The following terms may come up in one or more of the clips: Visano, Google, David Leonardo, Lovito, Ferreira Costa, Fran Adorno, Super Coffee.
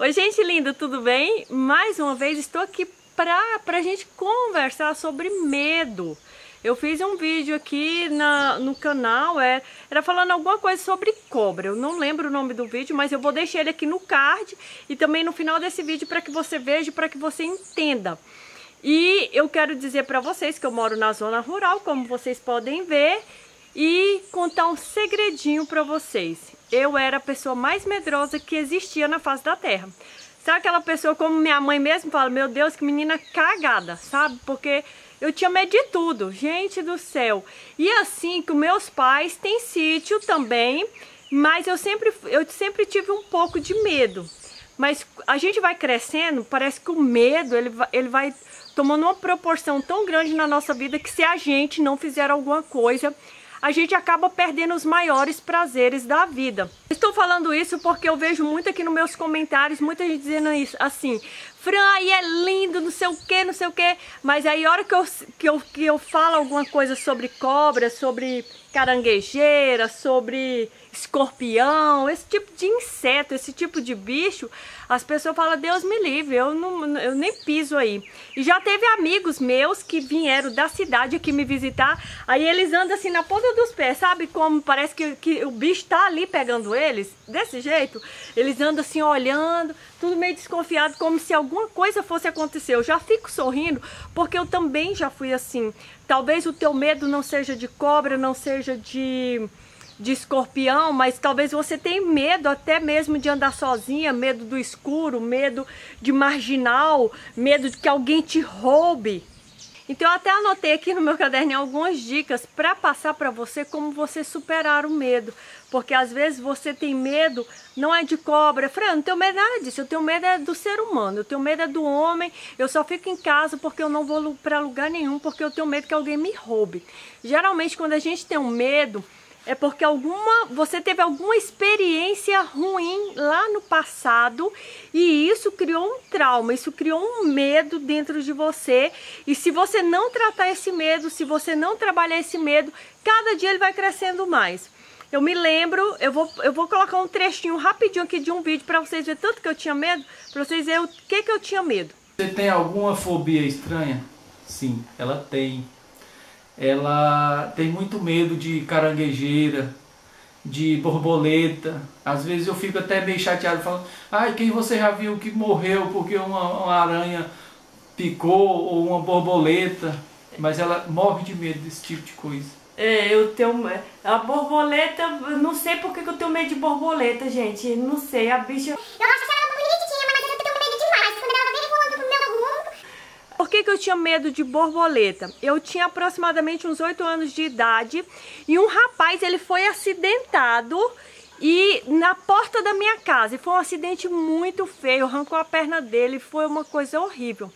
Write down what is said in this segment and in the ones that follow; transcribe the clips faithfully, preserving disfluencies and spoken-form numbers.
Oi gente linda, tudo bem? Mais uma vez estou aqui para a gente conversar sobre medo. Eu fiz um vídeo aqui na, no canal, é, era falando alguma coisa sobre cobra. Eu não lembro o nome do vídeo, mas eu vou deixar ele aqui no card e também no final desse vídeo para que você veja, para que você entenda. E eu quero dizer para vocês que eu moro na zona rural, como vocês podem ver, e contar um segredinho para vocês. Eu era a pessoa mais medrosa que existia na face da terra. Sabe aquela pessoa, como minha mãe mesmo fala, meu Deus, que menina cagada, sabe? Porque eu tinha medo de tudo, gente do céu. E assim que meus pais têm sítio também, mas eu sempre, eu sempre tive um pouco de medo. Mas a gente vai crescendo, parece que o medo ele, ele vai tomando uma proporção tão grande na nossa vida que se a gente não fizer alguma coisa, a gente acaba perdendo os maiores prazeres da vida. Estou falando isso porque eu vejo muito aqui nos meus comentários, muita gente dizendo isso, assim, Fran, aí é lindo, não sei o que, não sei o que, mas aí a hora que eu, que, eu, que eu falo alguma coisa sobre cobra, sobre caranguejeira, sobre escorpião, esse tipo de inseto, esse tipo de bicho, as pessoas falam, Deus me livre, eu, não, eu nem piso aí. E já teve amigos meus que vieram da cidade aqui me visitar, aí eles andam assim na ponta dos pés, sabe como parece que, que o bicho tá ali pegando eles? Desse jeito, eles andam assim olhando, tudo meio desconfiado, como se alguma coisa fosse acontecer. Eu já fico sorrindo, porque eu também já fui assim. Talvez o teu medo não seja de cobra, não seja de... de escorpião, mas talvez você tenha medo até mesmo de andar sozinha, medo do escuro, medo de marginal, medo de que alguém te roube. Então eu até anotei aqui no meu caderninho algumas dicas para passar para você como você superar o medo, porque às vezes você tem medo, não é de cobra, Fran, não tenho medo é disso, eu tenho medo é do ser humano, eu tenho medo é do homem, eu só fico em casa porque eu não vou para lugar nenhum, porque eu tenho medo que alguém me roube. Geralmente quando a gente tem um medo, é porque alguma, você teve alguma experiência ruim lá no passado e isso criou um trauma, isso criou um medo dentro de você. E se você não tratar esse medo, se você não trabalhar esse medo, cada dia ele vai crescendo mais. Eu me lembro, eu vou, eu vou colocar um trechinho rapidinho aqui de um vídeo para vocês verem tanto que eu tinha medo, para vocês verem o que, que eu tinha medo. Você tem alguma fobia estranha? Sim, ela tem. Ela tem muito medo de caranguejeira, de borboleta. Às vezes eu fico até meio chateado falando, ai, quem você já viu que morreu porque uma, uma aranha picou ou uma borboleta? Mas ela morre de medo desse tipo de coisa. É, eu tenho... A borboleta, eu não sei porque que eu tenho medo de borboleta, gente. Não sei, a bicha... Por que que eu tinha medo de borboleta? Eu tinha aproximadamente uns oito anos de idade e um rapaz, ele foi acidentado e na porta da minha casa. E foi um acidente muito feio, arrancou a perna dele, foi uma coisa horrível.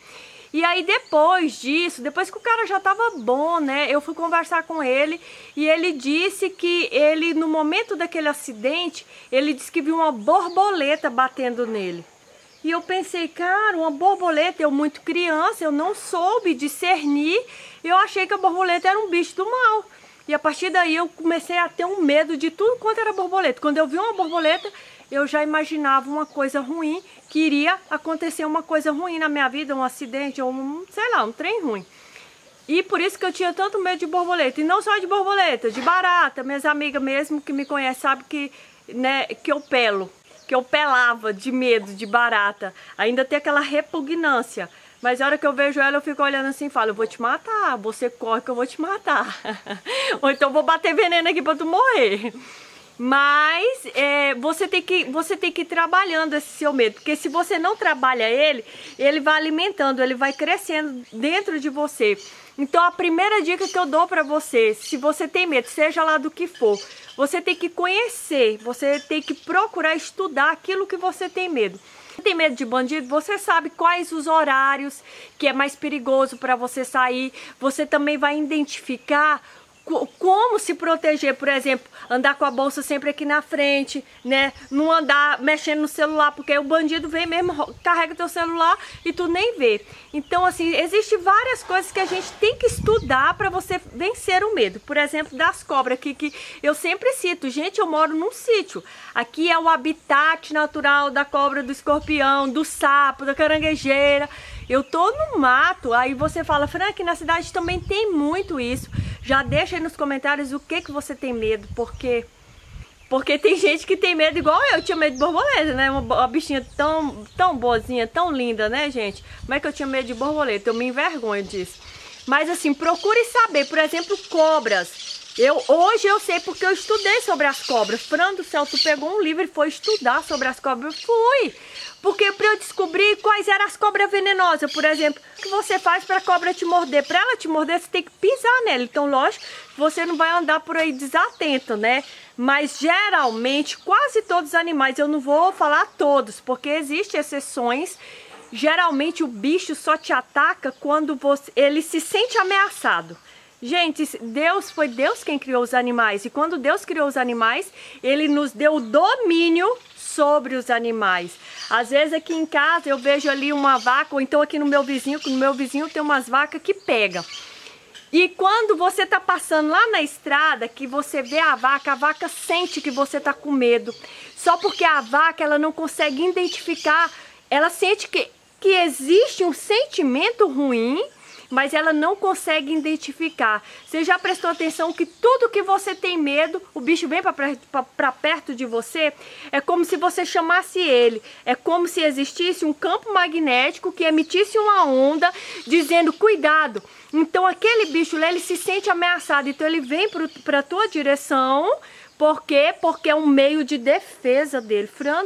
E aí depois disso, depois que o cara já tava bom, né, eu fui conversar com ele e ele disse que ele, no momento daquele acidente, ele disse que viu uma borboleta batendo nele. E eu pensei, cara, uma borboleta, eu muito criança, eu não soube discernir, eu achei que a borboleta era um bicho do mal. E a partir daí eu comecei a ter um medo de tudo quanto era borboleta. Quando eu vi uma borboleta, eu já imaginava uma coisa ruim, que iria acontecer uma coisa ruim na minha vida, um acidente, ou um, sei lá, um trem ruim. E por isso que eu tinha tanto medo de borboleta, e não só de borboleta, de barata. Minhas amigas mesmo que me conhecem sabem que, né, que eu pelo. Que eu pelava de medo, de barata, ainda tem aquela repugnância, mas a hora que eu vejo ela eu fico olhando assim e falo, eu vou te matar, você corre que eu vou te matar, ou então vou bater veneno aqui pra tu morrer. Mas é, você, tem que, você tem que ir trabalhando esse seu medo, porque se você não trabalha ele, ele vai alimentando, ele vai crescendo dentro de você. Então a primeira dica que eu dou pra você, se você tem medo, seja lá do que for, você tem que conhecer, você tem que procurar estudar aquilo que você tem medo. Se você tem medo de bandido, você sabe quais os horários que é mais perigoso para você sair, você também vai identificar Como se proteger, por exemplo, andar com a bolsa sempre aqui na frente, né? Não andar mexendo no celular, porque aí o bandido vem mesmo, carrega teu celular e tu nem vê. Então, assim, existem várias coisas que a gente tem que estudar para você vencer o medo. Por exemplo, das cobras, que, que eu sempre cito. Gente, eu moro num sítio. Aqui é o habitat natural da cobra, do escorpião, do sapo, da caranguejeira. Eu tô no mato, aí você fala, Fran, aqui na cidade também tem muito isso. Já deixa aí nos comentários o que, que você tem medo, porque, porque tem gente que tem medo igual eu. Eu tinha medo de borboleta, né? Uma, uma bichinha tão, tão boazinha, tão linda, né, gente? Como é que eu tinha medo de borboleta? Eu me envergonho disso. Mas assim, procure saber, por exemplo, cobras. Eu, hoje eu sei porque eu estudei sobre as cobras. Fran do céu, tu pegou um livro e foi estudar sobre as cobras? Eu fui! Porque para eu descobrir quais eram as cobras venenosas, por exemplo, o que você faz para a cobra te morder? Para ela te morder, você tem que pisar nela. Então, lógico, você não vai andar por aí desatento, né? Mas geralmente, quase todos os animais, eu não vou falar todos, porque existem exceções. Geralmente o bicho só te ataca quando você, ele se sente ameaçado. Gente, Deus, foi Deus quem criou os animais. E quando Deus criou os animais, Ele nos deu o domínio sobre os animais. Às vezes aqui em casa eu vejo ali uma vaca, ou então aqui no meu vizinho, que no meu vizinho tem umas vacas que pega. E quando você tá passando lá na estrada, que você vê a vaca, a vaca sente que você tá com medo. Só porque a vaca, ela não consegue identificar, ela sente que, que existe um sentimento ruim, mas ela não consegue identificar. Você já prestou atenção que tudo que você tem medo, o bicho vem para perto de você, é como se você chamasse ele, é como se existisse um campo magnético que emitisse uma onda dizendo, cuidado. Então aquele bicho lá, ele se sente ameaçado, então ele vem para a tua direção. Por quê? Porque é um meio de defesa dele. Fran,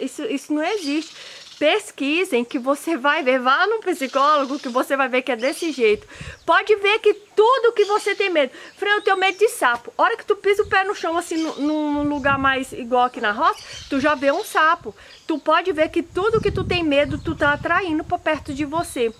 isso, isso não existe. Pesquisem que você vai ver, vá num psicólogo que você vai ver que é desse jeito. Pode ver que tudo que você tem medo. Fran, eu tenho medo de sapo. A hora que tu pisa o pé no chão, assim, num lugar mais igual aqui na roça, tu já vê um sapo. Tu pode ver que tudo que tu tem medo, tu tá atraindo pra perto de você.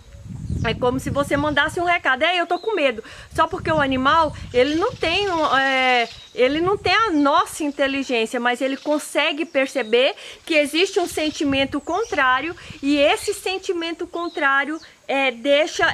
É como se você mandasse um recado, é, eu tô com medo. Só porque o animal, ele não tem, é, ele não tem a nossa inteligência, mas ele consegue perceber que existe um sentimento contrário, e esse sentimento contrário é, deixa...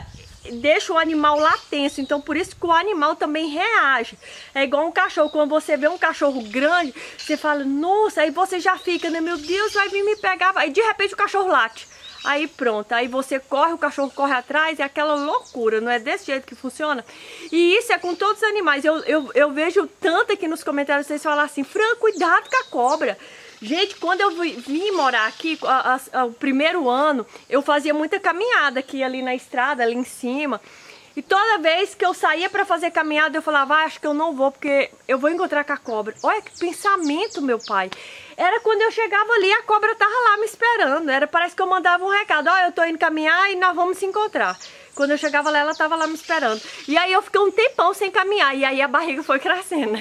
deixa o animal lá tenso. Então por isso que o animal também reage. É igual um cachorro, quando você vê um cachorro grande, você fala, nossa, aí você já fica, né, meu Deus, vai vir me pegar, aí de repente o cachorro late, aí pronto, aí você corre, o cachorro corre atrás, é aquela loucura, não é desse jeito que funciona? E isso é com todos os animais. eu, eu, eu vejo tanto aqui nos comentários, vocês falam assim, Fran, cuidado com a cobra. Gente, quando eu vim morar aqui, a, a, a, o primeiro ano, eu fazia muita caminhada aqui, ali na estrada, ali em cima. E toda vez que eu saía para fazer caminhada, eu falava, ah, acho que eu não vou, porque eu vou encontrar com a cobra. Olha que pensamento, meu pai. Era quando eu chegava ali, a cobra tava lá me esperando. Era, parece que eu mandava um recado, ó, eu tô indo caminhar e nós vamos se encontrar. Quando eu chegava lá, ela tava lá me esperando. E aí eu fiquei um tempão sem caminhar. E aí a barriga foi crescendo.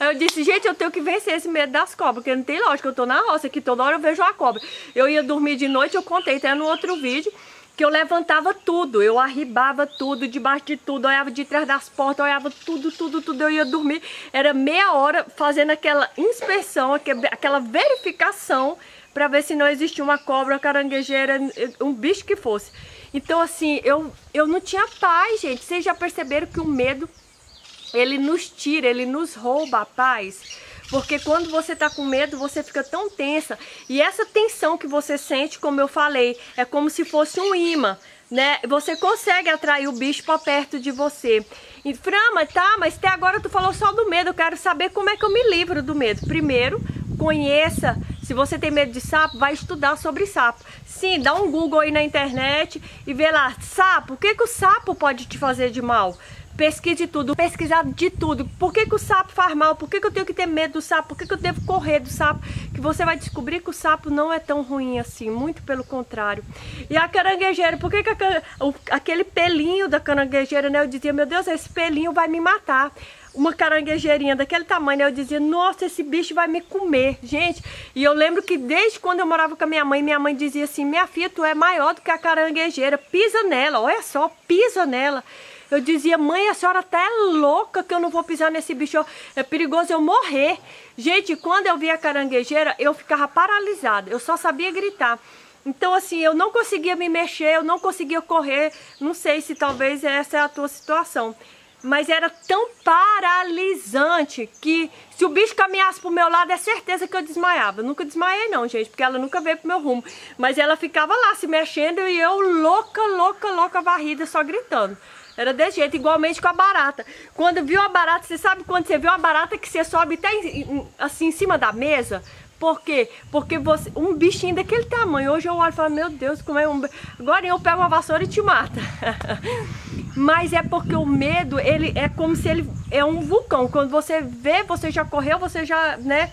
Eu disse, gente, eu tenho que vencer esse medo das cobras, porque não tem lógica, eu tô na roça, que toda hora eu vejo a cobra. Eu ia dormir de noite, eu contei até no outro vídeo, que eu levantava tudo, eu arribava tudo, debaixo de tudo, olhava de trás das portas, olhava tudo, tudo, tudo, eu ia dormir. Era meia hora fazendo aquela inspeção, aquela verificação, pra ver se não existia uma cobra, uma caranguejeira, um bicho que fosse. Então assim, eu, eu não tinha paz, gente. Vocês já perceberam que o medo, ele nos tira, ele nos rouba a paz? Porque quando você tá com medo, você fica tão tensa. E essa tensão que você sente, como eu falei, é como se fosse um imã, né? Você consegue atrair o bicho pra perto de você. E, Fran, mas tá, mas até agora tu falou só do medo. Eu quero saber como é que eu me livro do medo. Primeiro, conheça... Se você tem medo de sapo, vai estudar sobre sapo. Sim, dá um Google aí na internet e vê lá, sapo, o que que o sapo pode te fazer de mal? Pesquise tudo, pesquisar de tudo. Por que que o sapo faz mal? Por que que eu tenho que ter medo do sapo? Por que que eu devo correr do sapo? Que você vai descobrir que o sapo não é tão ruim assim, muito pelo contrário. E a caranguejeira, por que que a, o, aquele pelinho da caranguejeira, né? Eu dizia, meu Deus, esse pelinho vai me matar. Uma caranguejeirinha daquele tamanho, né? Eu dizia, nossa, esse bicho vai me comer, gente. E eu lembro que desde quando eu morava com a minha mãe, minha mãe dizia assim, minha filha, tu é maior do que a caranguejeira, pisa nela, olha só, pisa nela. Eu dizia, mãe, a senhora tá louca que eu não vou pisar nesse bicho, é perigoso eu morrer. Gente, quando eu vi a caranguejeira, eu ficava paralisada, eu só sabia gritar. Então, assim, eu não conseguia me mexer, eu não conseguia correr, não sei se talvez essa é a tua situação. Mas era tão paralisante que se o bicho caminhasse pro meu lado, é certeza que eu desmaiava. Eu nunca desmaiei não, gente, porque ela nunca veio pro meu rumo. Mas ela ficava lá se mexendo e eu louca, louca, louca, varrida, só gritando. Era desse jeito, igualmente com a barata. Quando viu a barata, você sabe quando você viu a barata que você sobe até em, assim, em cima da mesa? Por quê? Porque você, um bichinho daquele tamanho, hoje eu olho e falo, meu Deus, como é um... Agora eu pego uma vassoura e te mata. Mas é porque o medo, ele é como se ele... É um vulcão. Quando você vê, você já correu, você já, né...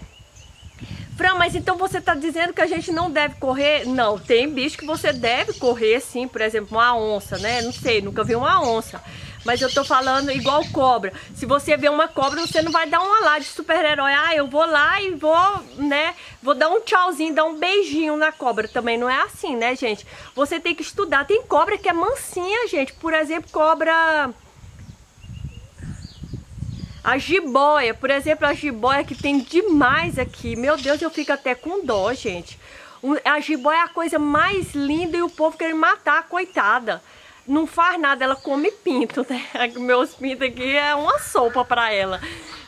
Fran, mas então você tá dizendo que a gente não deve correr? Não, tem bicho que você deve correr, sim. Por exemplo, uma onça, né? Não sei, nunca vi uma onça. Mas eu tô falando igual cobra. Se você vê uma cobra, você não vai dar uma lá de super-herói. Ah, eu vou lá e vou, né? Vou dar um tchauzinho, dar um beijinho na cobra. Também não é assim, né, gente? Você tem que estudar. Tem cobra que é mansinha, gente. Por exemplo, cobra... A jiboia, por exemplo, a jiboia que tem demais aqui. Meu Deus, eu fico até com dó, gente. A jiboia é a coisa mais linda e o povo quer matar, coitada. Não faz nada, ela come pinto, né? Meus pintos aqui é uma sopa pra ela.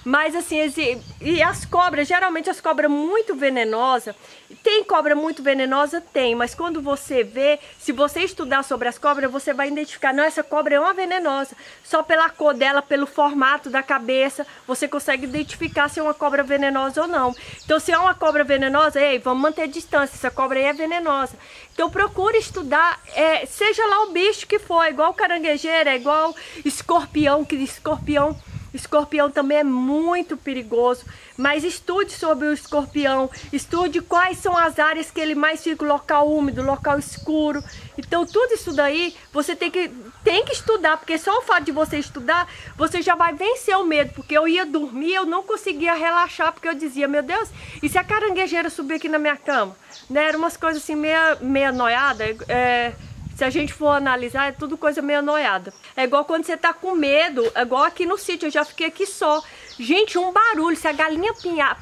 Mas assim, esse, e as cobras, geralmente as cobras muito venenosas, tem cobra muito venenosa? Tem, mas quando você vê, se você estudar sobre as cobras, você vai identificar, não, essa cobra é uma venenosa. Só pela cor dela, pelo formato da cabeça, você consegue identificar se é uma cobra venenosa ou não. Então se é uma cobra venenosa, ei, vamos manter a distância, essa cobra aí é venenosa. Então procure estudar, é, seja lá o bicho que for. É igual caranguejeira, é igual escorpião, que escorpião, escorpião também é muito perigoso. Mas estude sobre o escorpião, estude quais são as áreas que ele mais fica, local úmido, local escuro. Então tudo isso daí você tem que, tem que estudar, porque só o fato de você estudar, você já vai vencer o medo. Porque eu ia dormir, eu não conseguia relaxar, porque eu dizia, meu Deus, e se a caranguejeira subir aqui na minha cama? Né? Eram umas coisas assim, meia, meia noiada, é... Se a gente for analisar, é tudo coisa meio noiada. É igual quando você tá com medo, é igual aqui no sítio, eu já fiquei aqui só. Gente, um barulho, se a galinha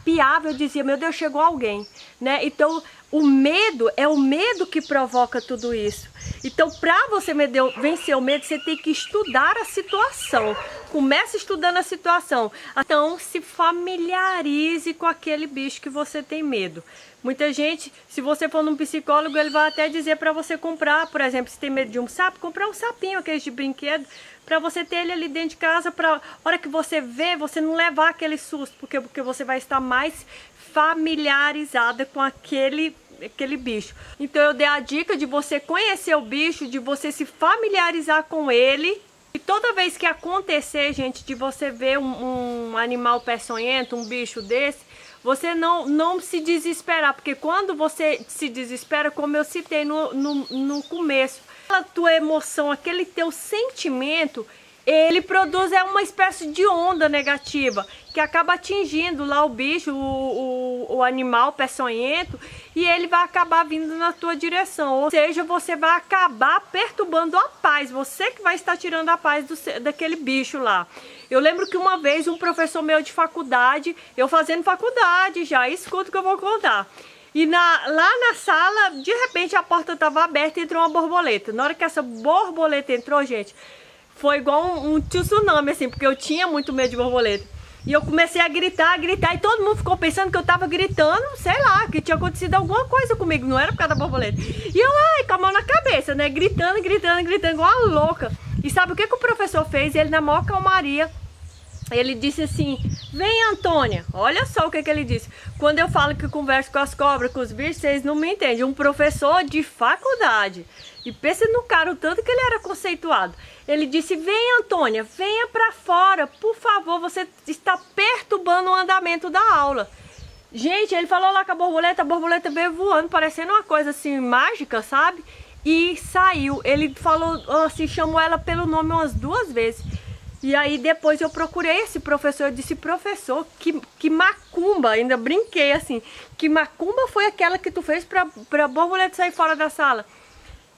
piava, eu dizia, meu Deus, chegou alguém, né? Então, o medo, é o medo que provoca tudo isso. Então, pra você vencer o medo, você tem que estudar a situação. Começa estudando a situação. Então, se familiarize com aquele bicho que você tem medo. Muita gente, se você for num psicólogo, ele vai até dizer para você comprar, por exemplo, se tem medo de um sapo, comprar um sapinho, aquele de brinquedo, para você ter ele ali dentro de casa, para hora que você vê, você não levar aquele susto, porque, porque você vai estar mais familiarizada com aquele, aquele bicho. Então eu dei a dica de você conhecer o bicho, de você se familiarizar com ele. E toda vez que acontecer, gente, de você ver um, um animal peçonhento, um bicho desse, você não, não se desesperar, porque quando você se desespera, como eu citei no, no, no começo, aquela tua emoção, aquele teu sentimento, ele produz é uma espécie de onda negativa, que acaba atingindo lá o bicho, o, o, o animal peçonhento, e ele vai acabar vindo na tua direção. Ou seja, você vai acabar perturbando a paz, você que vai estar tirando a paz do, daquele bicho lá. Eu lembro que uma vez um professor meu de faculdade, eu fazendo faculdade já, escuta o que eu vou contar. E na, lá na sala, de repente a porta estava aberta e entrou uma borboleta. Na hora que essa borboleta entrou, gente... Foi igual um, um tsunami, assim, porque eu tinha muito medo de borboleta. E eu comecei a gritar, a gritar, e todo mundo ficou pensando que eu tava gritando, sei lá, que tinha acontecido alguma coisa comigo, não era por causa da borboleta. E eu, ai, com a mão na cabeça, né, gritando, gritando, gritando, igual uma louca. E sabe o que que o professor fez? Ele, na maior calmaria, ele disse assim, vem, Antônia. Olha só o que que ele disse. Quando eu falo que eu converso com as cobras, com os bichos, vocês não me entendem. Um professor de faculdade. E pensa no cara, o tanto que ele era conceituado. Ele disse, vem, Antônia, venha pra fora, por favor, você está perturbando o andamento da aula. Gente, ele falou lá com a borboleta, a borboleta veio voando, parecendo uma coisa assim, mágica, sabe? E saiu. Ele falou assim, chamou ela pelo nome umas duas vezes. E aí depois eu procurei esse professor, eu disse, professor, que, que macumba, ainda brinquei assim, que macumba foi aquela que tu fez pra, pra borboleta sair fora da sala?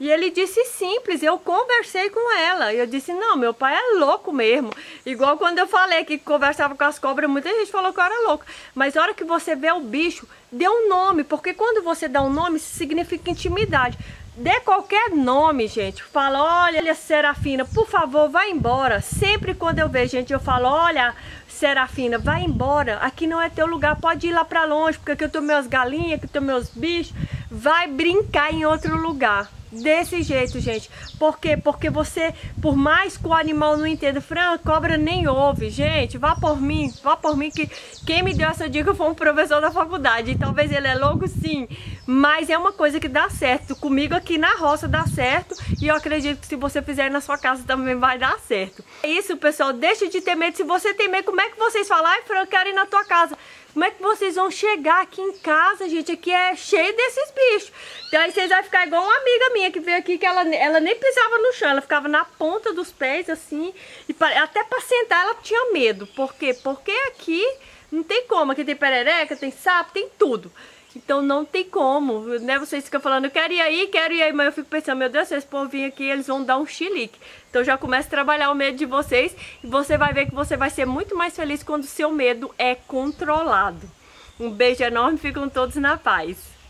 E ele disse simples, eu conversei com ela. E eu disse, não, meu pai é louco mesmo. Igual quando eu falei que conversava com as cobras, muita gente falou que eu era louco. Mas a hora que você vê o bicho, dê um nome. Porque quando você dá um nome, isso significa intimidade. Dê qualquer nome, gente. Fala, olha, Serafina, por favor, vai embora. Sempre quando eu vejo, gente, eu falo, olha... Serafina, vai embora, aqui não é teu lugar, pode ir lá pra longe, porque aqui eu tô meus galinhas, aqui eu tô meus bichos, vai brincar em outro lugar. Desse jeito, gente. Por quê? Porque você, por mais que o animal não entenda, Fran, cobra nem ouve. Gente, vá por mim, vá por mim, que quem me deu essa dica foi um professor da faculdade. E talvez ele é louco, sim, mas é uma coisa que dá certo. Comigo aqui na roça dá certo, e eu acredito que se você fizer na sua casa também vai dar certo. É isso, pessoal, deixa de ter medo. Se você tem medo, como é que vocês falam? Ai, Fran, eu quero ir na tua casa. Como é que vocês vão chegar aqui em casa, gente? Aqui é cheio desses bichos. Então aí vocês vão ficar igual uma amiga minha que veio aqui, que ela, ela nem pisava no chão, ela ficava na ponta dos pés, assim. E até pra sentar ela tinha medo. Por quê? Porque aqui não tem como. Aqui tem perereca, tem sapo, tem tudo. Então não tem como, né? Vocês ficam falando, eu quero ir aí, quero ir aí. Mas eu fico pensando, meu Deus, se esse povinho aqui, eles vão dar um chilique. Então já começa a trabalhar o medo de vocês. E você vai ver que você vai ser muito mais feliz quando o seu medo é controlado. Um beijo enorme, ficam todos na paz.